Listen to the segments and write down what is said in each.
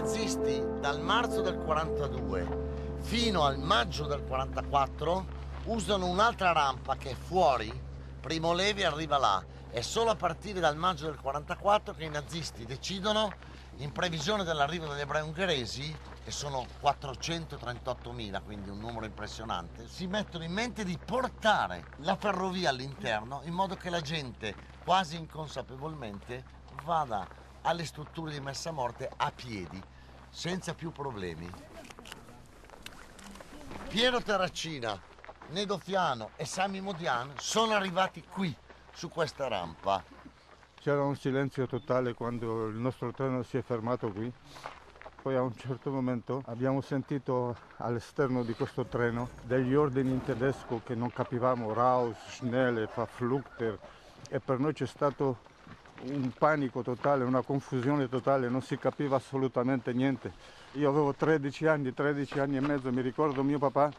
nazisti dal marzo del 42 fino al maggio del 44 usano un'altra rampa che è fuori, Primo Levi arriva là. È solo a partire dal maggio del 44 che i nazisti decidono, in previsione dell'arrivo degli ebrei ungheresi, che sono 438.000, quindi un numero impressionante, si mettono in mente di portare la ferrovia all'interno in modo che la gente, quasi inconsapevolmente, vada alle strutture di messa a morte a piedi, senza più problemi. Piero Terracina, Nedo Fiano e Sami Modiano sono arrivati qui, su questa rampa. C'era un silenzio totale quando il nostro treno si è fermato qui. Poi a un certo momento abbiamo sentito all'esterno di questo treno degli ordini in tedesco che non capivamo, raus, schnelle, verfluchter, e per noi c'è stato un panico totale, una confusione totale, non si capiva assolutamente niente. Io avevo 13 anni e mezzo, mi ricordo mio papà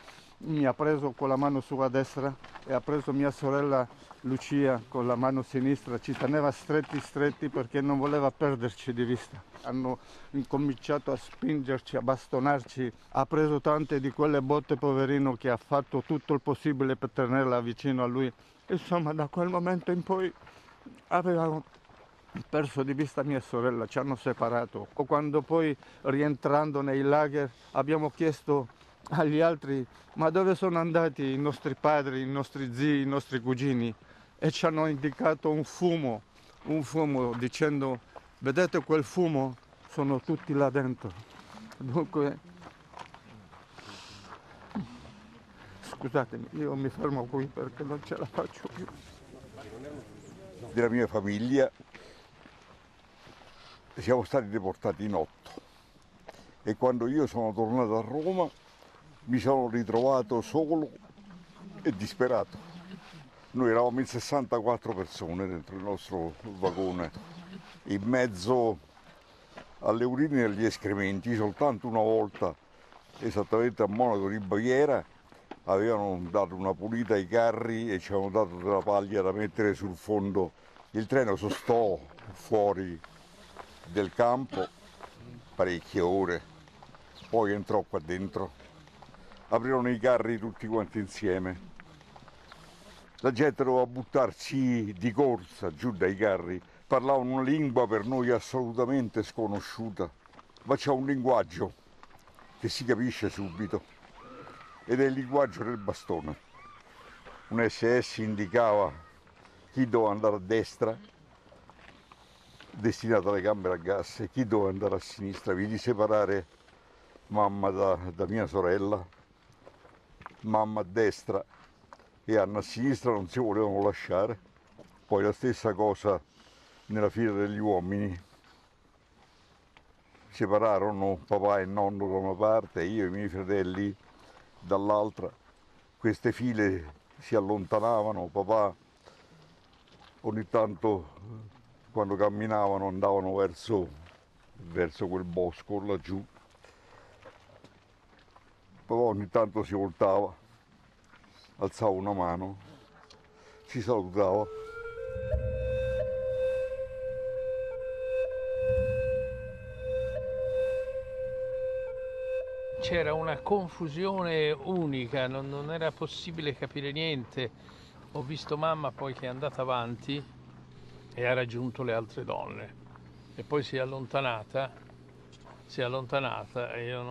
mi ha preso con la mano sua destra e ha preso mia sorella Lucia con la mano sinistra, ci teneva stretti perché non voleva perderci di vista. Hanno incominciato a spingerci, a bastonarci, ha preso tante di quelle botte, poverino, che ha fatto tutto il possibile per tenerla vicino a lui. Insomma, da quel momento in poi avevamo perso di vista mia sorella, ci hanno separato. Quando poi, rientrando nei lager, abbiamo chiesto agli altri ma dove sono andati i nostri padri, i nostri zii, i nostri cugini, e ci hanno indicato un fumo dicendo: vedete quel fumo? Sono tutti là dentro. Dunque, scusatemi, io mi fermo qui perché non ce la faccio più. Della mia famiglia siamo stati deportati in 8 e quando io sono tornato a Roma mi sono ritrovato solo e disperato. Noi eravamo in 64 persone dentro il nostro vagone, in mezzo alle urine e agli escrementi. Soltanto una volta, esattamente a Monaco di Baviera, avevano dato una pulita ai carri e ci avevano dato della paglia da mettere sul fondo. Il treno sostò fuori del campo parecchie ore, poi entrò qua dentro. Aprirono i carri tutti quanti insieme. La gente doveva buttarsi di corsa giù dai carri. Parlavano una lingua per noi assolutamente sconosciuta, ma c'è un linguaggio che si capisce subito, ed è il linguaggio del bastone. Un SS indicava chi doveva andare a destra, destinato alle camere a gas, e chi doveva andare a sinistra. Vidi separare mamma da mia sorella. Mamma a destra e Anna a sinistra, non si volevano lasciare. Poi la stessa cosa nella fila degli uomini. Separarono papà e nonno da una parte, io e i miei fratelli dall'altra. Queste file si allontanavano, papà ogni tanto quando camminavano andavano verso quel bosco laggiù. Papà ogni tanto si voltava, alzava una mano, ci salutava. C'era una confusione unica, non era possibile capire niente. Ho visto mamma poi che è andata avanti e ha raggiunto le altre donne e poi si è allontanata e io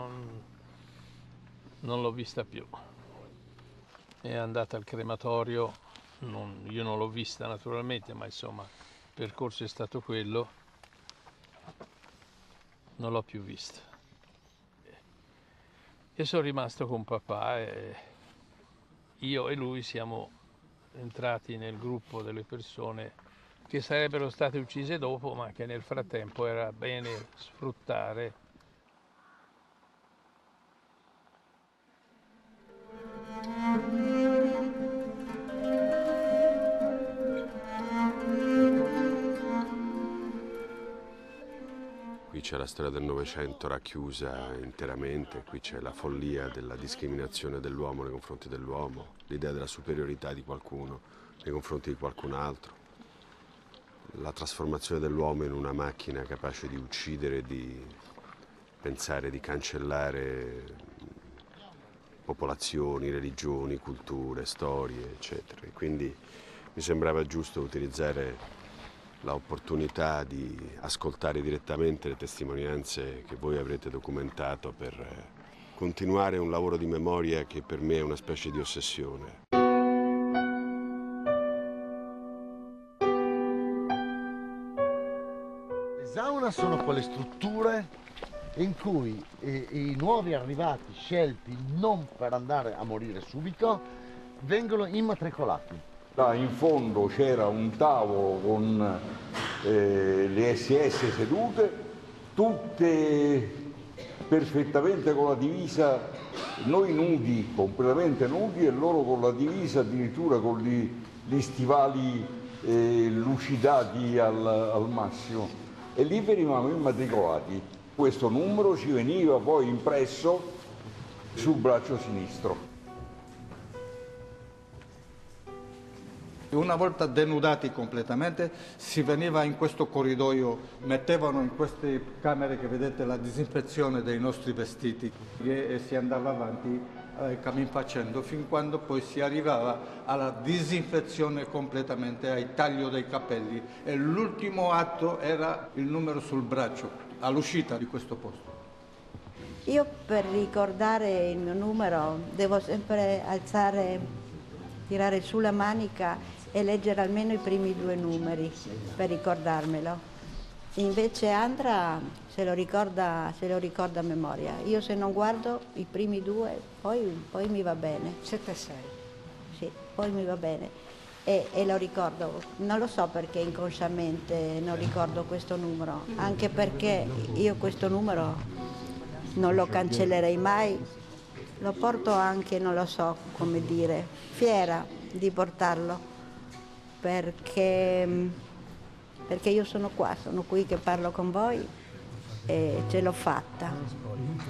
non l'ho vista più. È andata al crematorio, io non l'ho vista naturalmente, ma insomma il percorso è stato quello, non l'ho più vista. E sono rimasto con papà, e io e lui siamo entrati nel gruppo delle persone che sarebbero state uccise dopo, ma che nel frattempo era bene sfruttare. Qui c'è la storia del Novecento racchiusa interamente, qui c'è la follia della discriminazione dell'uomo nei confronti dell'uomo, l'idea della superiorità di qualcuno nei confronti di qualcun altro, la trasformazione dell'uomo in una macchina capace di uccidere, di pensare di cancellare popolazioni, religioni, culture, storie, eccetera. E quindi mi sembrava giusto utilizzare l'opportunità di ascoltare direttamente le testimonianze che voi avrete documentato per continuare un lavoro di memoria che per me è una specie di ossessione. Le sauna sono quelle strutture in cui i nuovi arrivati scelti non per andare a morire subito vengono immatricolati. In fondo c'era un tavolo con le SS sedute, tutte perfettamente con la divisa, noi nudi, completamente nudi, e loro con la divisa, addirittura con gli stivali lucidati al massimo. E lì venivamo immatricolati. Questo numero ci veniva poi impresso sul braccio sinistro. Una volta denudati completamente si veniva in questo corridoio, mettevano in queste camere che vedete la disinfezione dei nostri vestiti e si andava avanti cammin facendo fin quando poi si arrivava alla disinfezione completamente, al taglio dei capelli, e l'ultimo atto era il numero sul braccio all'uscita di questo posto. Io per ricordare il mio numero devo sempre alzare, tirare su la manica e leggere almeno i primi due numeri per ricordarmelo. Invece Andra se lo ricorda a memoria. Io se non guardo i primi due, poi mi va bene. 7-6. Sì, poi mi va bene. E lo ricordo, non lo so perché inconsciamente non ricordo questo numero, anche perché io questo numero non lo cancellerei mai. Lo porto anche, non lo so come dire, fiera di portarlo, perché io sono qui che parlo con voi e ce l'ho fatta.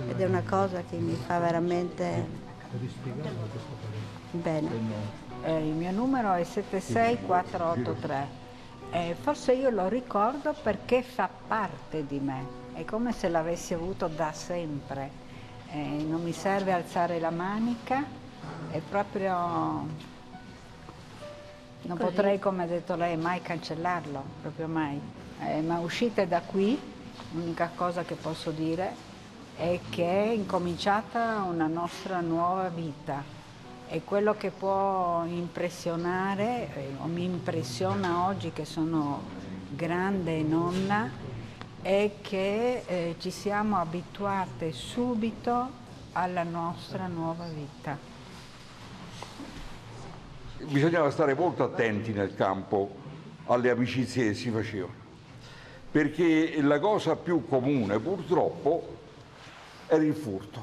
Ed è una cosa che mi fa veramente bene. Il mio numero è 76483. Forse io lo ricordo perché fa parte di me, è come se l'avessi avuto da sempre. Non mi serve alzare la manica, è proprio, non potrei, come ha detto lei, mai cancellarlo, proprio mai. Ma uscite da qui, l'unica cosa che posso dire è che è incominciata una nostra nuova vita, e quello che può impressionare, o mi impressiona oggi che sono grande nonna, è che ci siamo abituate subito alla nostra nuova vita. Bisognava stare molto attenti nel campo alle amicizie che si facevano, perché la cosa più comune purtroppo era il furto.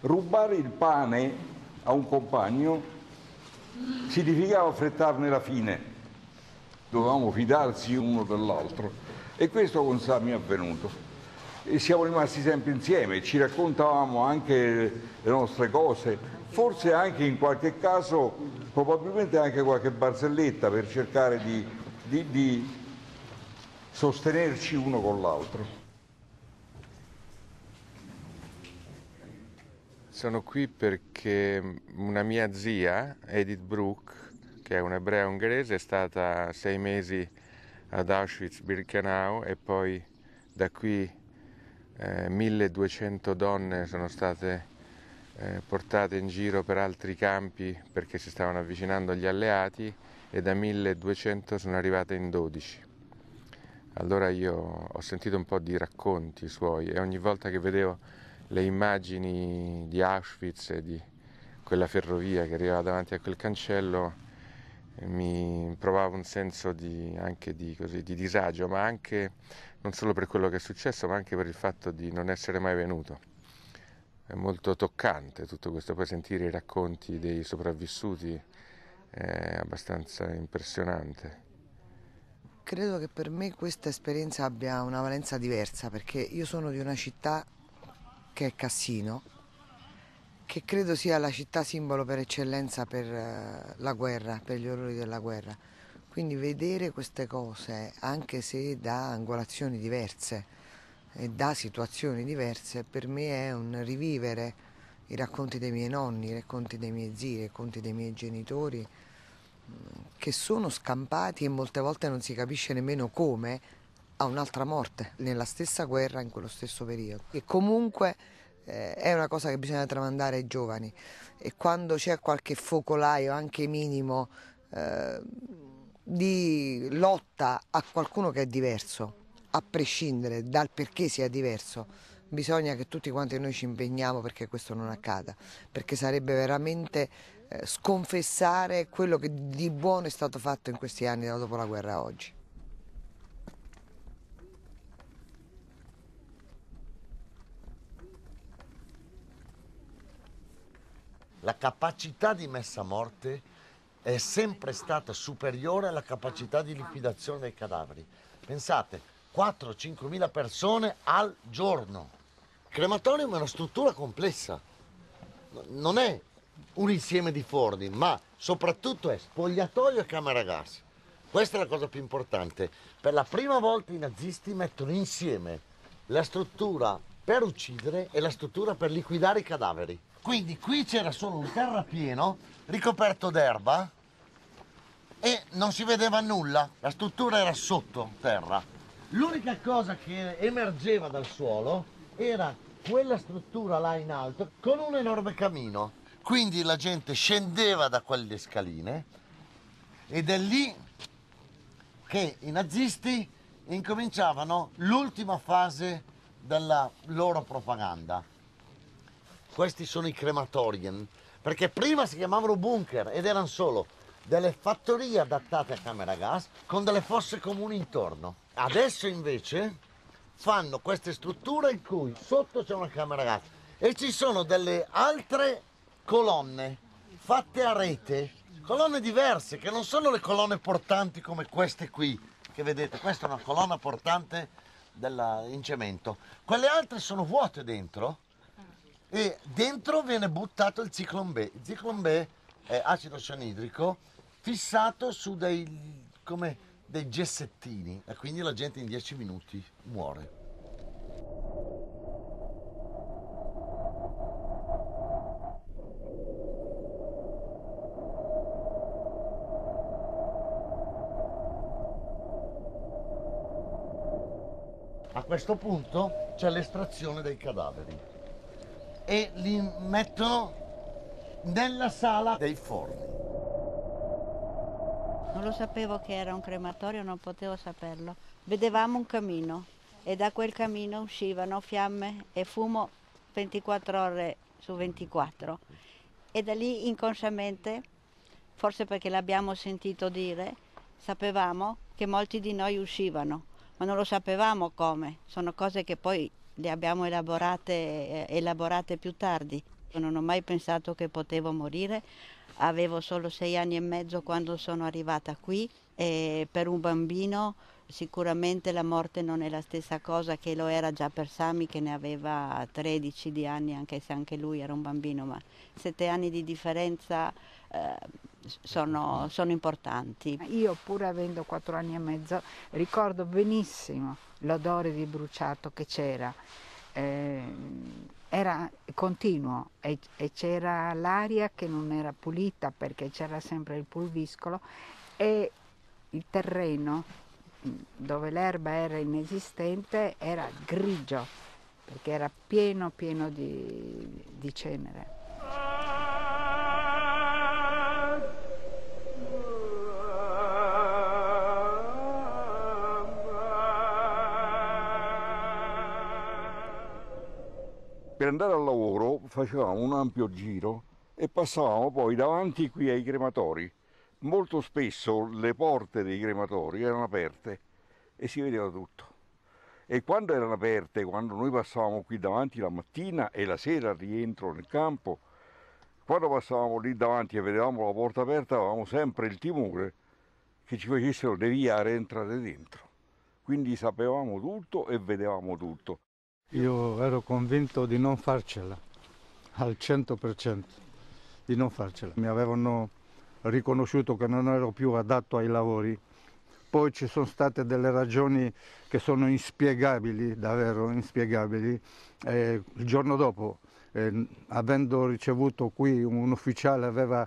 Rubare il pane a un compagno significava affrettarne la fine, dovevamo fidarsi uno dell'altro. E questo con Sami è avvenuto, e siamo rimasti sempre insieme, ci raccontavamo anche le nostre cose, forse anche in qualche caso, probabilmente anche qualche barzelletta, per cercare di sostenerci uno con l'altro. Sono qui perché una mia zia, Edith Bruck, che è un'ebrea ungherese, è stata 6 mesi ad Auschwitz-Birkenau, e poi da qui 1200 donne sono state portate in giro per altri campi perché si stavano avvicinando gli alleati, e da 1200 sono arrivate in 12. Allora io ho sentito un po' di racconti suoi, e ogni volta che vedevo le immagini di Auschwitz e di quella ferrovia che arrivava davanti a quel cancello mi provavo un senso di disagio, ma anche non solo per quello che è successo, ma anche per il fatto di non essere mai venuto. È molto toccante tutto questo, poi sentire i racconti dei sopravvissuti è abbastanza impressionante. Credo che per me questa esperienza abbia una valenza diversa, perché io sono di una città che è Cassino, che credo sia la città simbolo per eccellenza per la guerra, per gli orrori della guerra. Quindi vedere queste cose, anche se da angolazioni diverse, e da situazioni diverse, per me è un rivivere i racconti dei miei nonni, i racconti dei miei zii, i racconti dei miei genitori, che sono scampati e molte volte non si capisce nemmeno come, a un'altra morte, nella stessa guerra, in quello stesso periodo. E comunque è una cosa che bisogna tramandare ai giovani, e quando c'è qualche focolaio, anche minimo, di lotta a qualcuno che è diverso, a prescindere dal perché sia diverso, bisogna che tutti quanti noi ci impegniamo perché questo non accada, perché sarebbe veramente sconfessare quello che di buono è stato fatto in questi anni da dopo la guerra a oggi. La capacità di messa a morte è sempre stata superiore alla capacità di liquidazione dei cadaveri. Pensate, 4-5.000 persone al giorno. Il crematorium è una struttura complessa, non è un insieme di forni, ma soprattutto è spogliatoio e camera a gas. Questa è la cosa più importante. Per la prima volta i nazisti mettono insieme la struttura per uccidere e la struttura per liquidare i cadaveri. Quindi qui c'era solo un terrapieno ricoperto d'erba e non si vedeva nulla, la struttura era sotto terra. L'unica cosa che emergeva dal suolo era quella struttura là in alto con un enorme camino. Quindi la gente scendeva da quelle scaline ed è lì che i nazisti incominciavano l'ultima fase della loro propaganda. Questi sono i crematorium, perché prima si chiamavano bunker ed erano solo delle fattorie adattate a camera a gas con delle fosse comuni intorno. Adesso invece fanno queste strutture in cui sotto c'è una camera a gas e ci sono delle altre colonne fatte a rete, colonne diverse che non sono le colonne portanti come queste qui, che vedete, questa è una colonna portante in cemento. Quelle altre sono vuote dentro. E dentro viene buttato il Zyklon B. Il Zyklon B è acido cianidrico fissato su dei gessettini, e quindi la gente in 10 minuti muore. A questo punto c'è l'estrazione dei cadaveri e li mettono nella sala dei forni. Non lo sapevo che era un crematorio, non potevo saperlo. Vedevamo un camino e da quel camino uscivano fiamme e fumo 24 ore su 24. E da lì inconsciamente, forse perché l'abbiamo sentito dire, sapevamo che molti di noi uscivano, ma non lo sapevamo come. Sono cose che poi le abbiamo elaborate più tardi. Non ho mai pensato che potevo morire, avevo solo 6 anni e mezzo quando sono arrivata qui e per un bambino sicuramente la morte non è la stessa cosa che lo era già per Sami, che ne aveva 13 di anni, anche se anche lui era un bambino, ma 7 anni di differenza sono importanti. Io, pur avendo 4 anni e mezzo, ricordo benissimo l'odore di bruciato che c'era, era continuo e c'era l'aria che non era pulita perché c'era sempre il pulviscolo e il terreno dove l'erba era inesistente era grigio perché era pieno di cenere. Per andare al lavoro facevamo un ampio giro e passavamo poi davanti qui ai crematori. Molto spesso le porte dei crematori erano aperte e si vedeva tutto. E quando erano aperte, quando noi passavamo qui davanti la mattina e la sera al rientro nel campo, quando passavamo lì davanti e vedevamo la porta aperta, avevamo sempre il timore che ci facessero deviare e entrare dentro. Quindi sapevamo tutto e vedevamo tutto. Io ero convinto di non farcela, al 100%, di non farcela. Mi avevano riconosciuto che non ero più adatto ai lavori. poi ci sono state delle ragioni che sono inspiegabili, davvero inspiegabili. Il giorno dopo, avendo ricevuto qui un ufficiale, aveva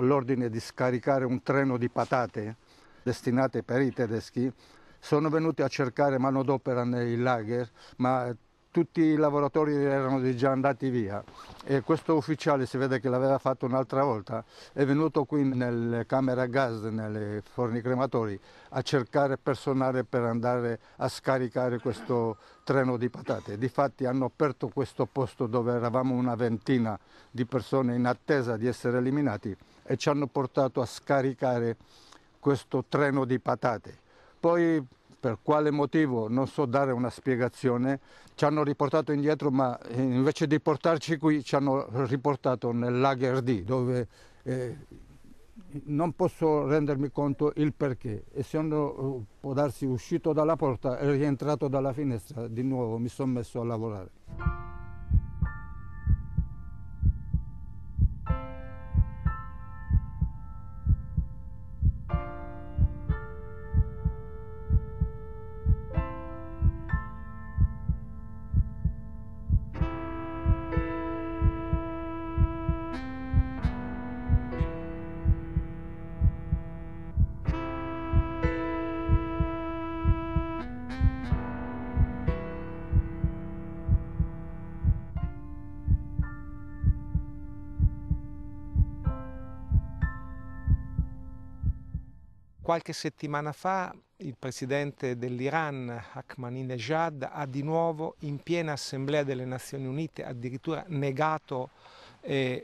l'ordine di scaricare un treno di patate destinate per i tedeschi, sono venuti a cercare manodopera nei lager, ma tutti i lavoratori erano già andati via, e questo ufficiale, si vede che l'aveva fatto un'altra volta, è venuto qui nelle camere a gas, nei forni crematori, a cercare personale per andare a scaricare questo treno di patate. Difatti hanno aperto questo posto dove eravamo una ventina di persone in attesa di essere eliminati e ci hanno portato a scaricare questo treno di patate. Poi, per quale motivo, non so dare una spiegazione, ci hanno riportato indietro, ma invece di portarci qui ci hanno riportato nel lager D, dove non posso rendermi conto il perché. Essendo, può darsi, uscito dalla porta e rientrato dalla finestra, di nuovo mi sono messo a lavorare. Qualche settimana fa il presidente dell'Iran, Ahmadinejad, ha di nuovo in piena assemblea delle Nazioni Unite addirittura negato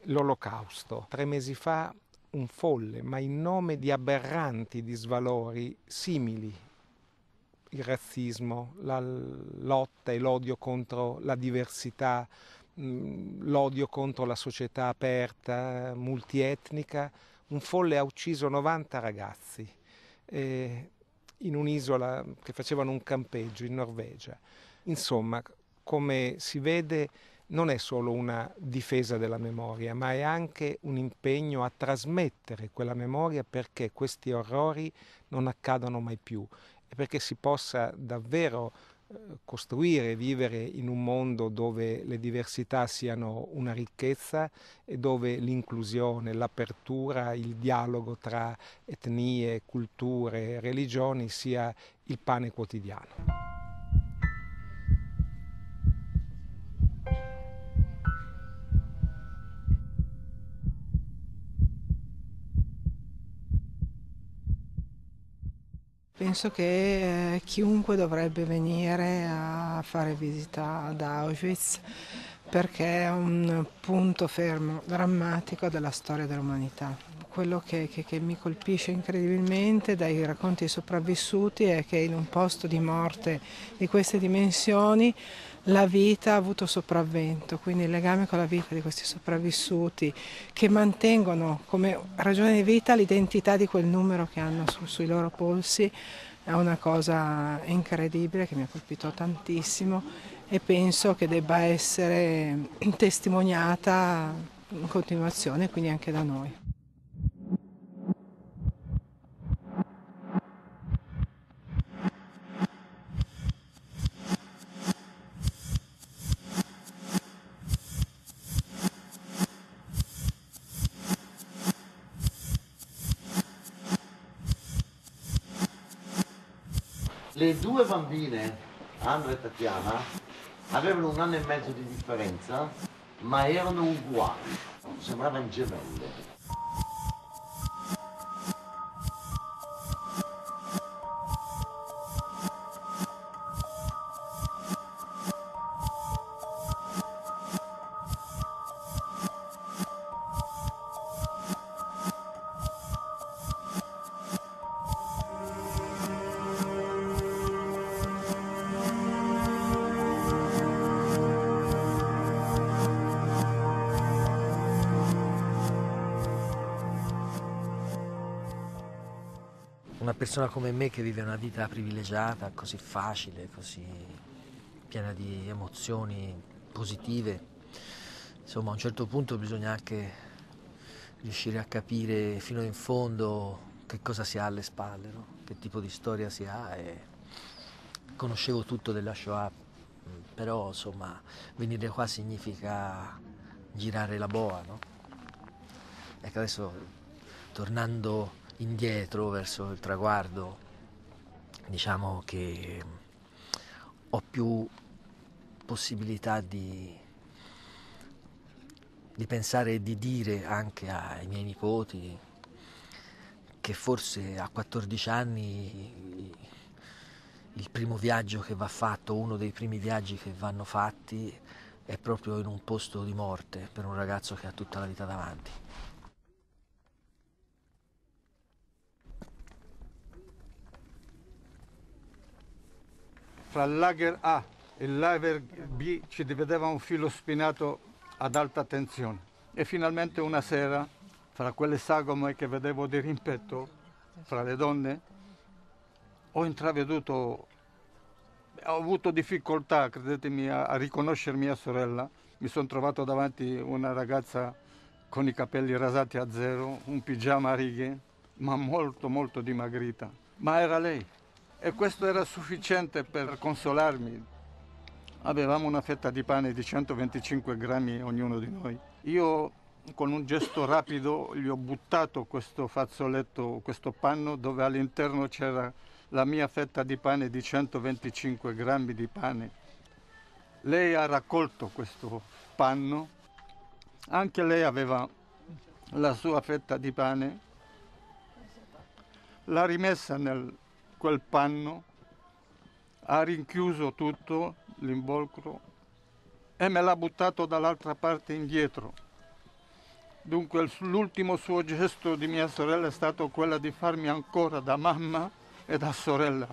l'olocausto. 3 mesi fa un folle, ma in nome di aberranti disvalori simili, il razzismo, la lotta e l'odio contro la diversità, l'odio contro la società aperta, multietnica, un folle ha ucciso 90 ragazzi. In un'isola che facevano un campeggio in Norvegia. Insomma, come si vede, non è solo una difesa della memoria, ma è anche un impegno a trasmettere quella memoria perché questi orrori non accadano mai più e perché si possa davvero costruire e vivere in un mondo dove le diversità siano una ricchezza e dove l'inclusione, l'apertura, il dialogo tra etnie, culture, religioni sia il pane quotidiano. Penso che chiunque dovrebbe venire a fare visita ad Auschwitz perché è un punto fermo, drammatico della storia dell'umanità. Quello che mi colpisce incredibilmente dai racconti dei sopravvissuti è che in un posto di morte di queste dimensioni la vita ha avuto sopravvento, quindi il legame con la vita di questi sopravvissuti che mantengono come ragione di vita l'identità di quel numero che hanno sui loro polsi è una cosa incredibile che mi ha colpito tantissimo e penso che debba essere testimoniata in continuazione, quindi anche da noi. Le 2 bambine, Andra e Tatiana, avevano 1 anno e mezzo di differenza, ma erano uguali, sembravano gemelle. Una persona come me che vive una vita privilegiata, così facile, così piena di emozioni positive, insomma a un certo punto bisogna anche riuscire a capire fino in fondo che cosa si ha alle spalle, no? che tipo di storia si ha e conoscevo tutto della Shoah, però insomma venire qua significa girare la boa, no? Ecco, adesso tornando indietro verso il traguardo, diciamo che ho più possibilità di pensare e di dire anche ai miei nipoti che forse a 14 anni il primo viaggio che va fatto, uno dei primi viaggi che vanno fatti, è proprio in un posto di morte per un ragazzo che ha tutta la vita davanti. Fra il lager A e il lager B ci divideva un filo spinato ad alta tensione e finalmente una sera, fra quelle sagome che vedevo di rimpetto fra le donne, ho intraveduto. Ho avuto difficoltà, credetemi, a riconoscere mia sorella. Mi sono trovato davanti una ragazza con i capelli rasati a zero, un pigiama a righe, ma molto molto dimagrita. Ma era lei e questo era sufficiente per consolarmi. Avevamo una fetta di pane di 125 grammi ognuno di noi. Io con un gesto rapido gli ho buttato questo fazzoletto, questo panno, dove all'interno c'era la mia fetta di pane di 125 grammi di pane. Lei ha raccolto questo panno, anche lei aveva la sua fetta di pane, l'ha rimessa nel quel panno, ha rinchiuso tutto l'involucro e me l'ha buttato dall'altra parte indietro. Dunque l'ultimo suo gesto di mia sorella è stato quello di farmi ancora da mamma e da sorella.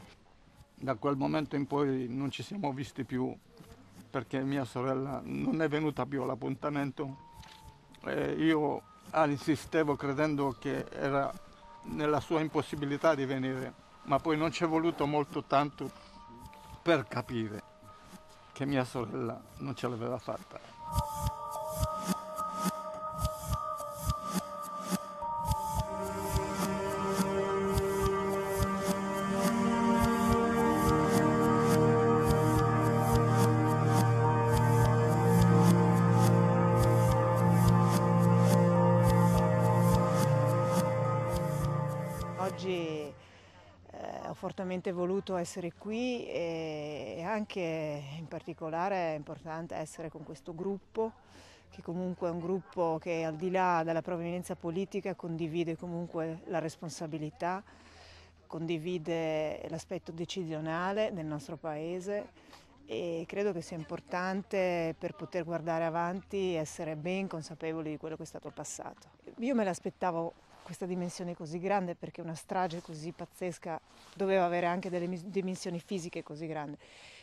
Da quel momento in poi non ci siamo visti più, perché mia sorella non è venuta più all'appuntamento. Io insistevo credendo che era nella sua impossibilità di venire, ma poi non ci è voluto molto tanto per capire che mia sorella non ce l'aveva fatta. Fortemente voluto essere qui e anche in particolare è importante essere con questo gruppo, che comunque è un gruppo che al di là della provenienza politica condivide comunque la responsabilità, condivide l'aspetto decisionale del nostro paese e credo che sia importante per poter guardare avanti essere ben consapevoli di quello che è stato il passato. Io me l'aspettavo questa dimensione così grande, perché una strage così pazzesca doveva avere anche delle dimensioni fisiche così grandi.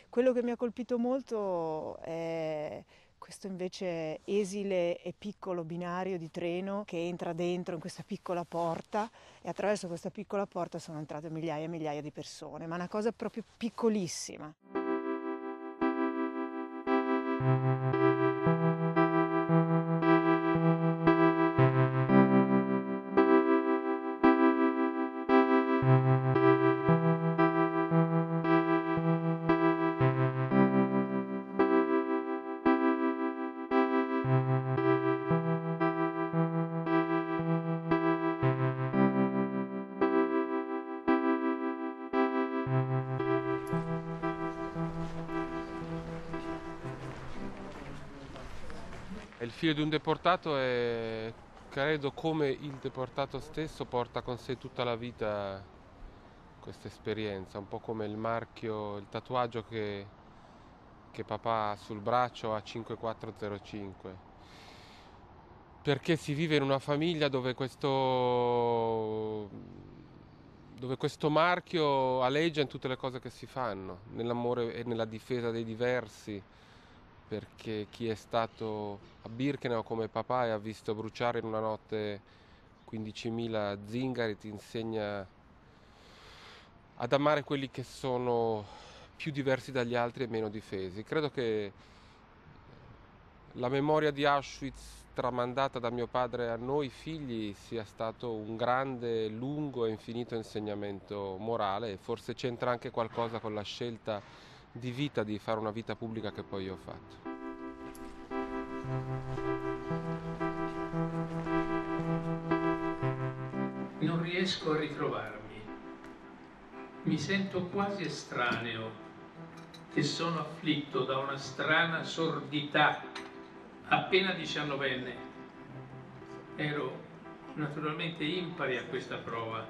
Quello che mi ha colpito molto è questo invece esile e piccolo binario di treno che entra dentro in questa piccola porta, e attraverso questa piccola porta sono entrate migliaia e migliaia di persone, ma una cosa proprio piccolissima. Il figlio di un deportato è, credo, come il deportato stesso porta con sé tutta la vita questa esperienza, un po' come il marchio, il tatuaggio che papà ha sul braccio a 5405. Perché si vive in una famiglia dove questo marchio aleggia in tutte le cose che si fanno, nell'amore e nella difesa dei diversi. Perché chi è stato a Birkenau come papà e ha visto bruciare in una notte 15.000 zingari ti insegna ad amare quelli che sono più diversi dagli altri e meno difesi. Credo che la memoria di Auschwitz tramandata da mio padre a noi figli sia stato un grande, lungo e infinito insegnamento morale, e forse c'entra anche qualcosa con la scelta di vita, di fare una vita pubblica che poi io ho fatto. Non riesco a ritrovarmi, mi sento quasi estraneo, che sono afflitto da una strana sordità. Appena 19enne, ero naturalmente impari a questa prova.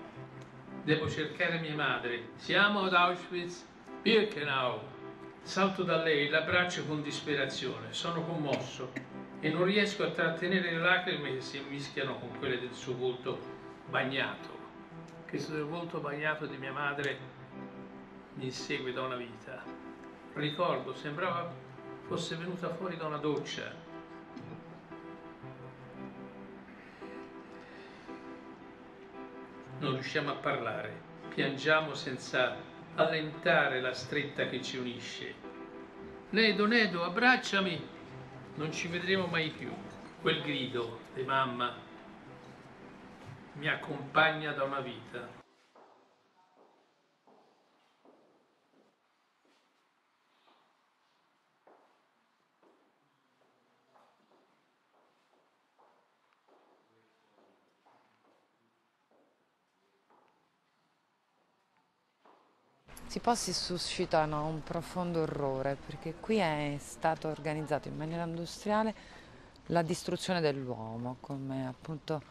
Devo cercare mia madre. Siamo ad Auschwitz-Birkenau. Salto da lei, l'abbraccio con disperazione. Sono commosso e non riesco a trattenere le lacrime che si mischiano con quelle del suo volto bagnato. Questo del volto bagnato di mia madre mi insegue da una vita. Ricordo, sembrava fosse venuta fuori da una doccia. Non riusciamo a parlare, piangiamo senza allentare la stretta che ci unisce. Nedo, Nedo, abbracciami! Non ci vedremo mai più. Quel grido di mamma mi accompagna da una vita. Si poi si suscitano un profondo orrore, perché qui è stato organizzato in maniera industriale la distruzione dell'uomo, come appunto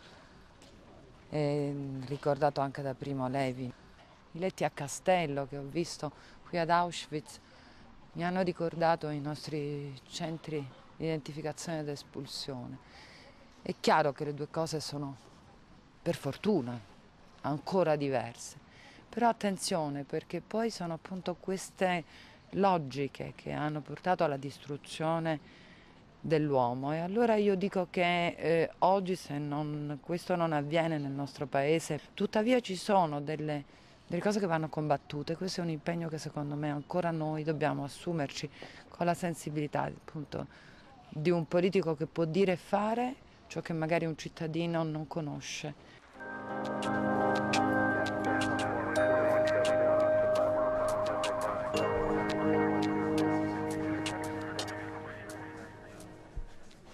ricordato anche da Primo Levi. I letti a castello che ho visto qui ad Auschwitz mi hanno ricordato i nostri centri di identificazione ed espulsione. È chiaro che le due cose sono, per fortuna, ancora diverse. Però attenzione, perché poi sono appunto queste logiche che hanno portato alla distruzione dell'uomo, e allora io dico che oggi, se questo non avviene nel nostro paese, tuttavia ci sono delle cose che vanno combattute. Questo è un impegno che secondo me ancora noi dobbiamo assumerci, con la sensibilità appunto di un politico che può dire e fare ciò che magari un cittadino non conosce.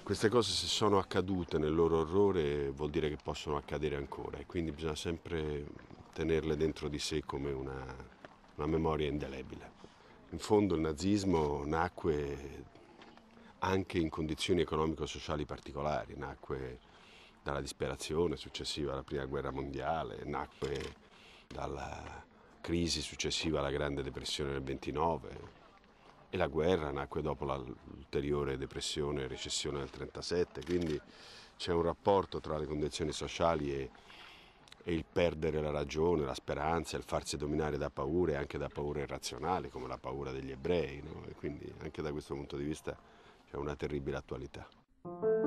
Queste cose, se sono accadute nel loro orrore, vuol dire che possono accadere ancora, e quindi bisogna sempre tenerle dentro di sé come una memoria indelebile. In fondo il nazismo nacque anche in condizioni economico-sociali particolari, nacque dalla disperazione successiva alla Prima Guerra Mondiale, nacque dalla crisi successiva alla Grande Depressione del 1929. E la guerra nacque dopo l'ulteriore depressione e recessione del 1937, quindi c'è un rapporto tra le condizioni sociali e il perdere la ragione, la speranza, il farsi dominare da paure, anche da paure irrazionali, come la paura degli ebrei, no? E quindi anche da questo punto di vista c'è una terribile attualità.